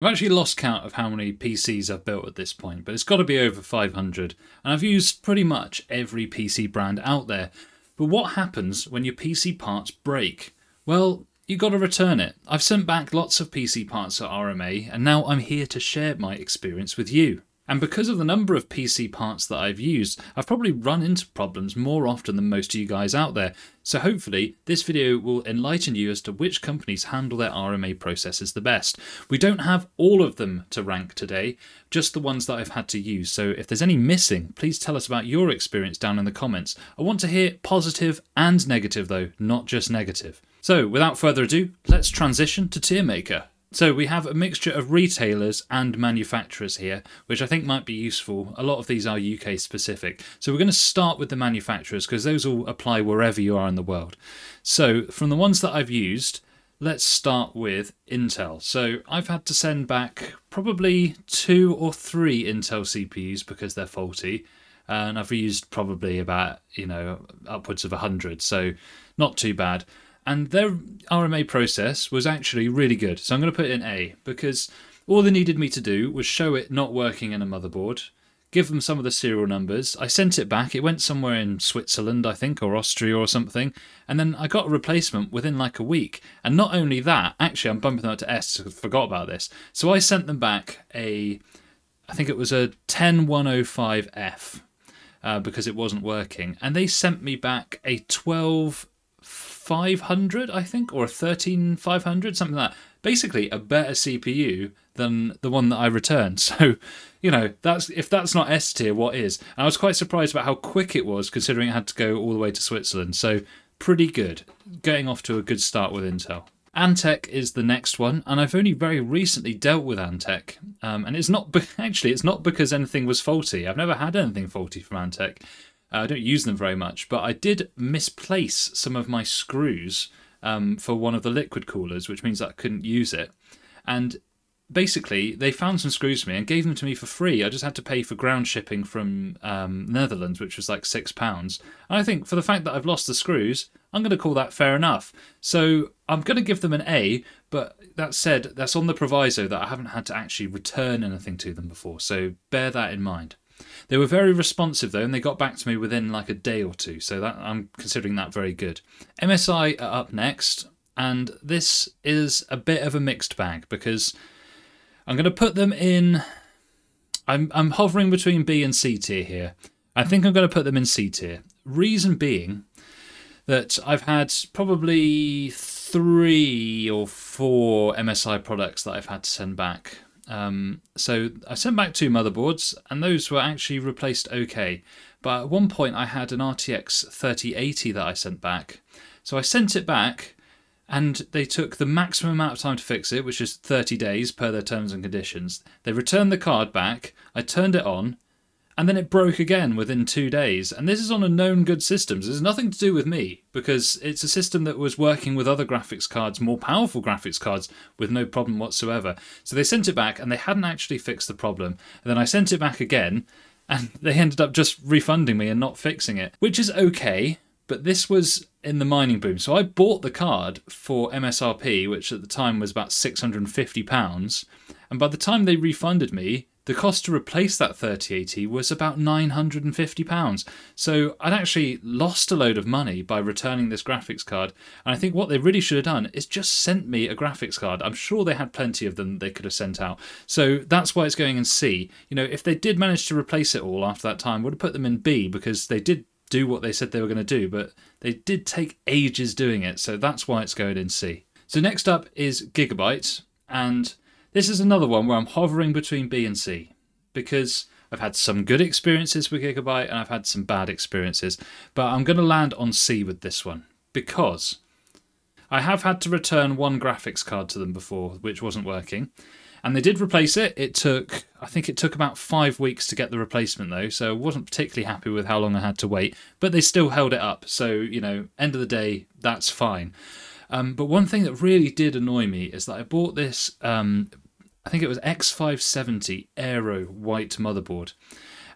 I've actually lost count of how many PCs I've built at this point, but it's got to be over 500, and I've used pretty much every PC brand out there. But what happens when your PC parts break? Well, you've got to return it. I've sent back lots of PC parts at RMA, and now I'm here to share my experience with you. And because of the number of PC parts that I've used, I've probably run into problems more often than most of you guys out there. So hopefully this video will enlighten you as to which companies handle their RMA processes the best. We don't have all of them to rank today, just the ones that I've had to use. So if there's any missing, please tell us about your experience down in the comments. I want to hear positive and negative though, not just negative. So without further ado, let's transition to TierMaker. So we have a mixture of retailers and manufacturers here, which I think might be useful. A lot of these are UK specific. So we're going to start with the manufacturers because those will apply wherever you are in the world. So from the ones that I've used, let's start with Intel. So I've had to send back probably 2 or 3 Intel CPUs because they're faulty. And I've reused probably about, upwards of 100. So not too bad. And their RMA process was actually really good. So I'm going to put in A because all they needed me to do was show it not working in a motherboard, give them some of the serial numbers. I sent it back. It went somewhere in Switzerland, I think, or Austria or something. And then I got a replacement within like a week. And not only that, actually, I'm bumping them up to S. I forgot about this. So I sent them back a, I think it was a 10105F because it wasn't working. And they sent me back a 12500, I think, or a 13500, something like that. Basically a better CPU than the one that I returned. So, that's, if that's not S tier, what is? And I was quite surprised about how quick it was considering it had to go all the way to Switzerland. So pretty good. Getting off to a good start with Intel. Antec is the next one, and I've only very recently dealt with Antec. And it's not, actually, it's not because anything was faulty. I've never had anything faulty from Antec. I don't use them very much, but I did misplace some of my screws for one of the liquid coolers, which means that I couldn't use it. And basically, they found some screws for me and gave them to me for free. I just had to pay for ground shipping from Netherlands, which was like £6. And I think for the fact that I've lost the screws, I'm going to call that fair enough. So I'm going to give them an A, but that said, that's on the proviso that I haven't had to actually return anything to them before. So bear that in mind. They were very responsive though, and they got back to me within like a day or two, so that I'm considering that very good. MSI are up next, and this is a bit of a mixed bag because I'm going to put them in... I'm hovering between B and C tier here. I think I'm going to put them in C tier. Reason being that I've had probably 3 or 4 MSI products that I've had to send back. So I sent back 2 motherboards, and those were actually replaced okay. But at one point I had an RTX 3080 that I sent back. So I sent it back, and they took the maximum amount of time to fix it, which is 30 days per their terms and conditions. They returned the card back, I turned it on, and then it broke again within 2 days. And this is on a known good system. There's nothing to do with me because it's a system that was working with other graphics cards, more powerful graphics cards, with no problem whatsoever. So they sent it back and they hadn't actually fixed the problem. And then I sent it back again and they ended up just refunding me and not fixing it, which is okay. But this was in the mining boom. So I bought the card for MSRP, which at the time was about £650. And by the time they refunded me, the cost to replace that 3080 was about £950. So I'd actually lost a load of money by returning this graphics card. And I think what they really should have done is just sent me a graphics card. I'm sure they had plenty of them they could have sent out. So that's why it's going in C. If they did manage to replace it all after that time, I would have put them in B because they did do what they said they were going to do, but they did take ages doing it. So that's why it's going in C. So next up is Gigabyte, and this is another one where I'm hovering between B and C because I've had some good experiences with Gigabyte and I've had some bad experiences, but I'm going to land on C with this one because I have had to return one graphics card to them before, which wasn't working, and they did replace it. I think it took about 5 weeks to get the replacement though, so I wasn't particularly happy with how long I had to wait, but they still held it up. So, end of the day, that's fine. But one thing that really did annoy me is that I bought this, I think it was X570 Aero white motherboard,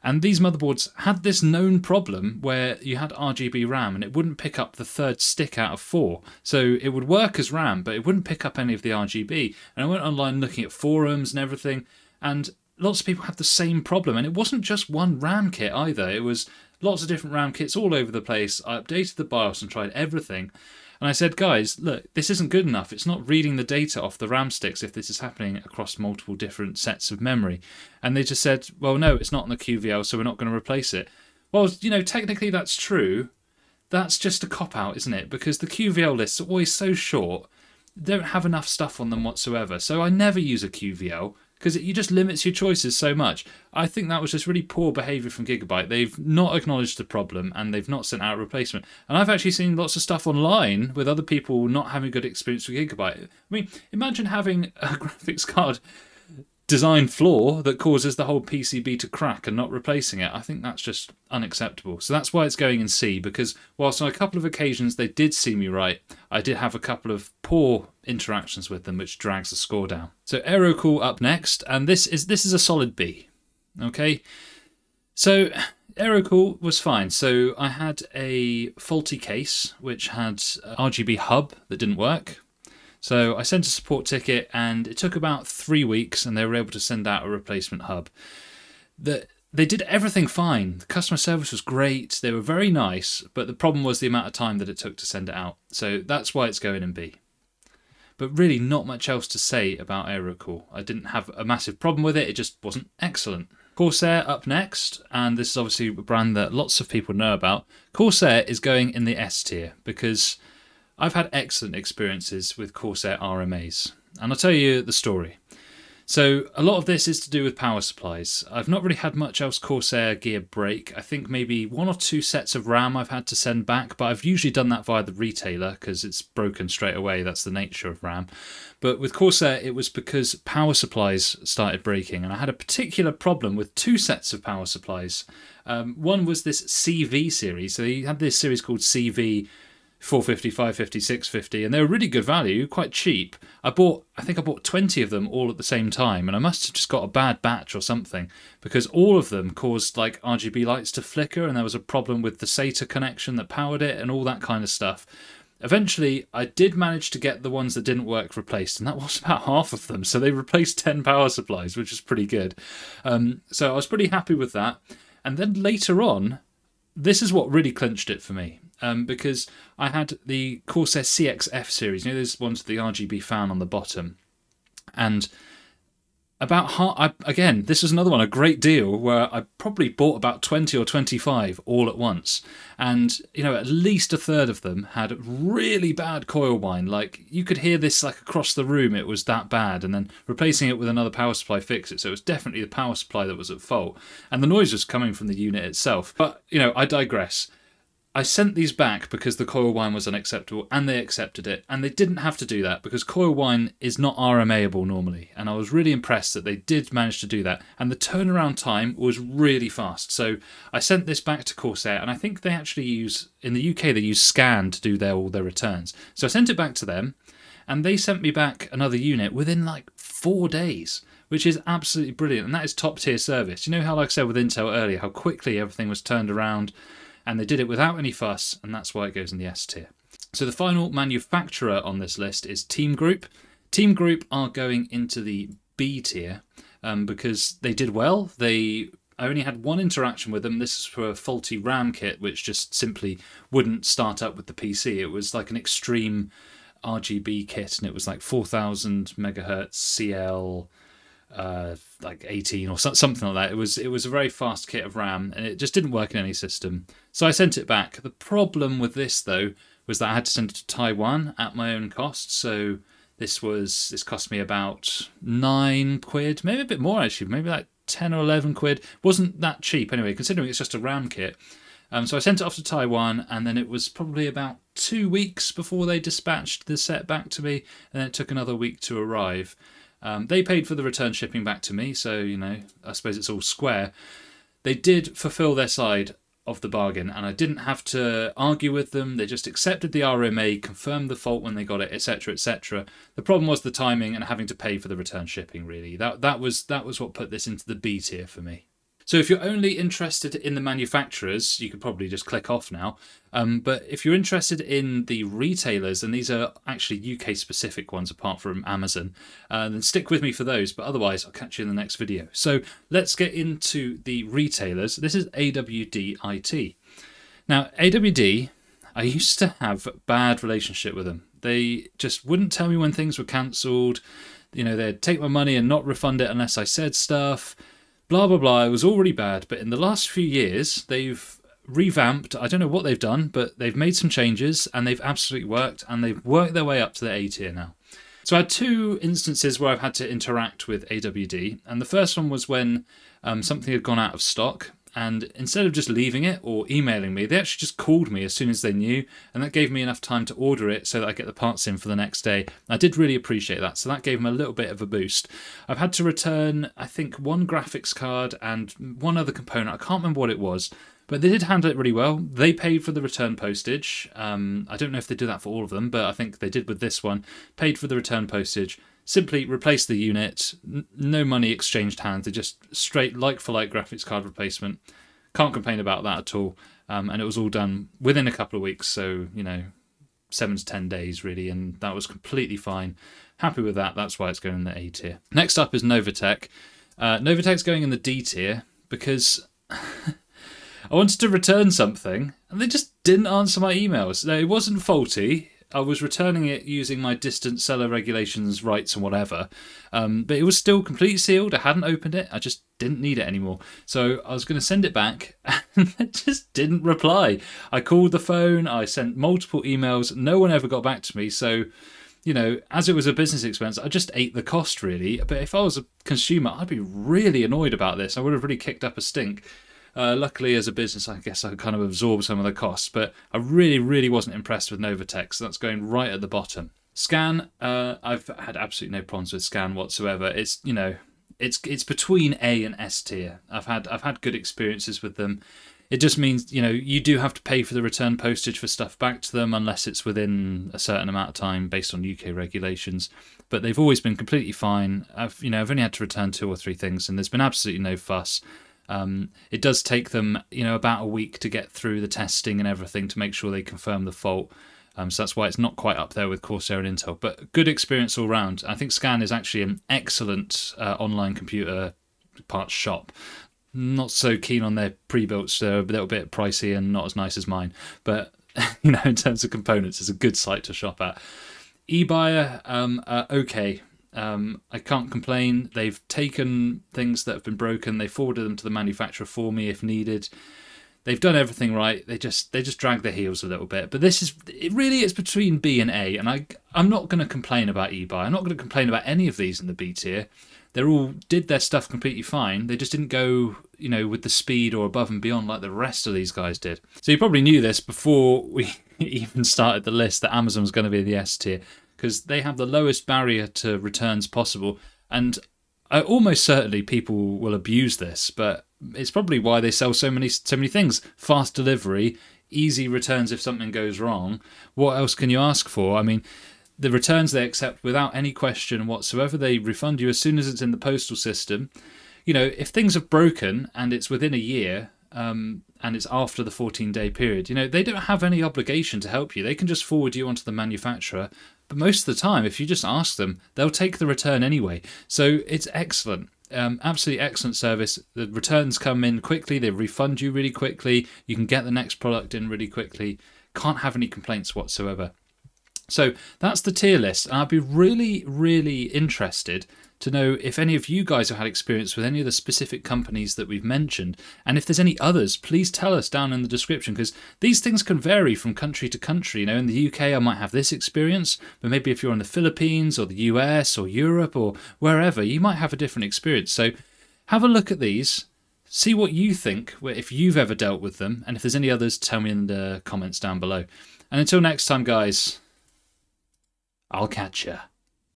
And these motherboards had this known problem where you had RGB RAM and it wouldn't pick up the third stick out of four. So it would work as RAM, but it wouldn't pick up any of the RGB. And I went online looking at forums and everything, and lots of people have the same problem. And it wasn't just one RAM kit either. It was lots of different RAM kits all over the place. I updated the BIOS and tried everything. And I said, guys, look, this isn't good enough. It's not reading the data off the RAM sticks if this is happening across multiple different sets of memory. And they just said, well, no, it's not on the QVL, so we're not going to replace it. Well, you know, technically that's true. That's just a cop-out, isn't it? Because the QVL lists are always so short. They don't have enough stuff on them whatsoever. So I never use a QVL because it just limits your choices so much. I think that was just really poor behaviour from Gigabyte. They've not acknowledged the problem and they've not sent out a replacement. And I've actually seen lots of stuff online with other people not having good experience with Gigabyte. I mean, imagine having a graphics card design flaw that causes the whole PCB to crack and not replacing it. I think that's just unacceptable. So that's why it's going in C, because whilst on a couple of occasions they did see me right, I did have a couple of poor interactions with them which drags the score down. So Aerocool up next, and this is a solid B. Okay, so Aerocool was fine. So I had a faulty case which had an RGB hub that didn't work. So I sent a support ticket and it took about 3 weeks and they were able to send out a replacement hub. They did everything fine. The customer service was great. They were very nice, but the problem was the amount of time that it took to send it out. So that's why it's going in B. But really not much else to say about Aerocool. I didn't have a massive problem with it. It just wasn't excellent. Corsair up next, and this is obviously a brand that lots of people know about. Corsair is going in the S tier because I've had excellent experiences with Corsair RMAs, and I'll tell you the story. So a lot of this is to do with power supplies. I've not really had much else Corsair gear break. I think maybe one or two sets of RAM I've had to send back, but I've usually done that via the retailer because it's broken straight away. That's the nature of RAM. But with Corsair, it was because power supplies started breaking, and I had a particular problem with two sets of power supplies. One was this CV series. So they had this series called CV 450, 550, 650, and they were really good value, quite cheap. I think I bought 20 of them all at the same time, and I must have just got a bad batch or something, because all of them caused like RGB lights to flicker, and there was a problem with the SATA connection that powered it and all that kind of stuff. Eventually, I did manage to get the ones that didn't work replaced, and that was about half of them. So they replaced 10 power supplies, which is pretty good. So I was pretty happy with that. And then later on, this is what really clinched it for me, because I had the Corsair CXF series. You know, those ones with the RGB fan on the bottom. And about again, this is another one, a great deal, where I probably bought about 20 or 25 all at once. And, you know, at least a third of them had really bad coil whine. Like, you could hear this, like, across the room. It was that bad. And then replacing it with another power supply fixed it. So it was definitely the power supply that was at fault. And the noise was coming from the unit itself. But, you know, I digress. I sent these back because the coil whine was unacceptable, and they accepted it, and they didn't have to do that because coil whine is not RMAable normally, and I was really impressed that they did manage to do that, and the turnaround time was really fast. So I sent this back to Corsair, and I think they actually use, in the UK, they use Scan to do all their returns. So I sent it back to them, and they sent me back another unit within like 4 days, which is absolutely brilliant, and that is top tier service. You know how, like I said with Intel earlier, how quickly everything was turned around? And they did it without any fuss, and that's why it goes in the S tier. So the final manufacturer on this list is Team Group. Team Group are going into the B tier because they did well. I only had one interaction with them. This is for a faulty RAM kit, which just simply wouldn't start up with the PC. It was like an extreme RGB kit, and it was like 4,000 megahertz CL... like 18 or something like that. It was a very fast kit of RAM, and it just didn't work in any system. So I sent it back. The problem with this though was that I had to send it to Taiwan at my own cost. So this cost me about £9, maybe a bit more actually, maybe like 10 or 11 quid. It wasn't that cheap anyway, considering it's just a RAM kit. So I sent it off to Taiwan, and then it was probably about 2 weeks before they dispatched the set back to me, and then it took another week to arrive. They paid for the return shipping back to me, so, you know, I suppose it's all square. They did fulfill their side of the bargain, and I didn't have to argue with them. They just accepted the RMA, confirmed the fault when they got it, etc., etc. The problem was the timing and having to pay for the return shipping, really. That was what put this into the B tier for me. So if you're only interested in the manufacturers, you could probably just click off now. But if you're interested in the retailers, and these are actually UK specific ones apart from Amazon, then stick with me for those. But otherwise, I'll catch you in the next video. So let's get into the retailers. This is AWD IT. Now, AWD, I used to have a bad relationship with them. They just wouldn't tell me when things were cancelled. You know, they'd take my money and not refund it unless I said stuff. Blah, blah, blah. It was already bad, but in the last few years, they've revamped. I don't know what they've done, but they've made some changes and they've absolutely worked, and they've worked their way up to the A tier now. So I had two instances where I've had to interact with AWD, and the first one was when something had gone out of stock, and instead of just leaving it or emailing me, they actually just called me as soon as they knew, and that gave me enough time to order it so that I get the parts in for the next day. I did really appreciate that, so that gave them a little bit of a boost. I've had to return, I think, one graphics card and one other component. I can't remember what it was, but they did handle it really well. They paid for the return postage. I don't know if they do that for all of them, but I think they did with this one. Paid for the return postage. Simply replace the unit, no money exchanged hands, they're just straight like-for-like graphics card replacement. Can't complain about that at all. And it was all done within a couple of weeks, so, you know, 7 to 10 days really, and that was completely fine. Happy with that, that's why it's going in the A tier. Next up is Novatech. Novatech's going in the D tier because I wanted to return something, and they just didn't answer my emails. Now, it wasn't faulty. I was returning it using my distant seller regulations rights and whatever, but it was still completely sealed. I hadn't opened it. I just didn't need it anymore. So I was going to send it back, and it just didn't reply. I called the phone. I sent multiple emails. No one ever got back to me. So, you know, as it was a business expense, I just ate the cost really. But if I was a consumer, I'd be really annoyed about this. I would have really kicked up a stink. Luckily, as a business, I guess I kind of absorb some of the costs, but I really, really wasn't impressed with Novatech, so that's going right at the bottom. Scan, I've had absolutely no problems with Scan whatsoever. It's, you know, it's between A and S tier. I've had good experiences with them. It just means, you know, you do have to pay for the return postage for stuff back to them unless it's within a certain amount of time based on UK regulations. But they've always been completely fine. I've only had to return 2 or 3 things, and there's been absolutely no fuss. It does take them, you know, about a week to get through the testing and everything to make sure they confirm the fault. So that's why it's not quite up there with Corsair and Intel, but good experience all round. I think Scan is actually an excellent online computer parts shop. Not so keen on their pre-builts. They're a little bit pricey and not as nice as mine, but, you know, in terms of components, it's a good site to shop at. Ebuyer, okay. I can't complain. They've taken things that have been broken, they forwarded them to the manufacturer for me if needed. They've done everything right. They just drag their heels a little bit. But this is it really is between B and A, and I'm not going to complain about eBuy. I'm not going to complain about any of these in the B tier. They all did their stuff completely fine. They just didn't go, you know, with the speed or above and beyond like the rest of these guys did. So you probably knew this before we even started the list that Amazon was going to be in the S tier, because they have the lowest barrier to returns possible. And almost certainly people will abuse this, but it's probably why they sell so many things. Fast delivery, easy returns if something goes wrong. What else can you ask for? I mean, the returns they accept without any question whatsoever. They refund you as soon as it's in the postal system. You know, if things are broken and it's within a year, and it's after the 14-day period, you know, they don't have any obligation to help you. They can just forward you onto the manufacturer. But most of the time, if you just ask them, they'll take the return anyway. So it's excellent. Absolutely excellent service. The returns come in quickly. They refund you really quickly. You can get the next product in really quickly. Can't have any complaints whatsoever. So that's the tier list. And I'd be really, really interested to know if any of you guys have had experience with any of the specific companies that we've mentioned. And if there's any others, please tell us down in the description, because these things can vary from country to country. You know, in the UK, I might have this experience, but maybe if you're in the Philippines or the US or Europe or wherever, you might have a different experience. So have a look at these, see what you think, if you've ever dealt with them. And if there's any others, tell me in the comments down below. And until next time, guys, I'll catch ya.